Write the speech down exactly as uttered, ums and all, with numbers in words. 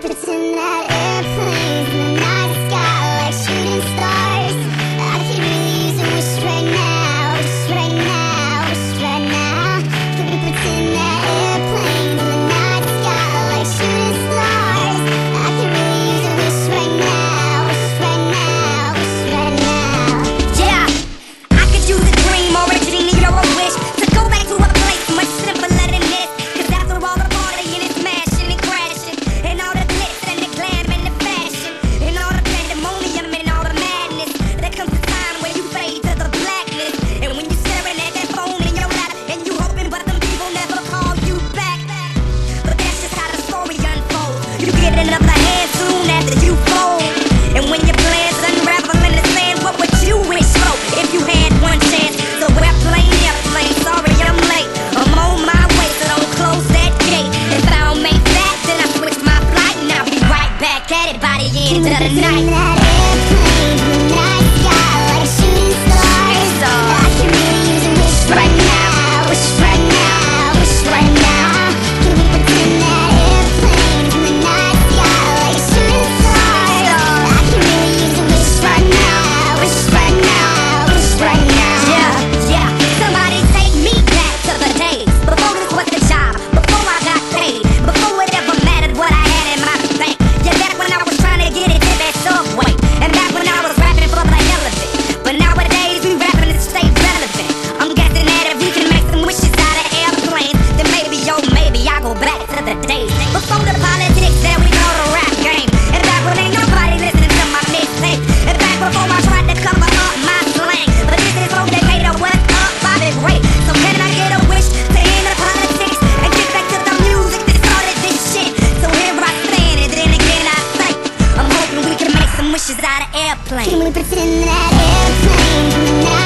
Pretend that airplanes in the night sky like shooting stars. I could really use a wish right now, just right now, just right now. Could we pretend that airplanes in the night sky like shooting stars? I could really use a wish right now, just right now, just right now. Yeah, I could use a dream or a genie or a wish to go back to a place much simpler than this. 'Cause after all the partying and smashing and crashing and all the glitz and the glam and the fashion and all the pandemonium and all the madness, there comes a time when you fade to the blackness. And when you're staring at that phone in your lap and you hoping but them people never call you back. But that's just how the story unfolds. You get another hand soon after you fold. And when your plans unravel in the sand, what would you wish for if you had one chance? So we're playing airplane, sorry I'm late, I'm on my way, so don't close that gate. If I don't make that, then I switch my flight and I'll be right back at it by the end of the night. That airplane in the night sky like shooting stars. I could really use a wish right now, wish right now, wish right now. Can we pretend that airplanes in the night sky like shooting stars? I could really use a wish right now, wish right now, wish right now. Yeah, yeah. Somebody take me back to the days before this was a job, before I got paid, before it ever mattered what I had in my bank. Yeah, back when I was trying to get it to that subway, and back when I was rapping for the hell of it. But nowadays we rapping to stay relevant. I'm guessing that if we can make some wishes out of airplanes, then maybe, yo, maybe I go back to the days before the politics that we know the rap game. And back when ain't nobody listening to my mixtape. And back before I tried to cover up my slang. But this is from decade of what's up, I've been great. So can I get a wish to end the politics and get back to the music that started this shit? So here I stand, and then again I say, I'm hoping we can make some wishes out of airplanes. Can we pretend that airplanes in the night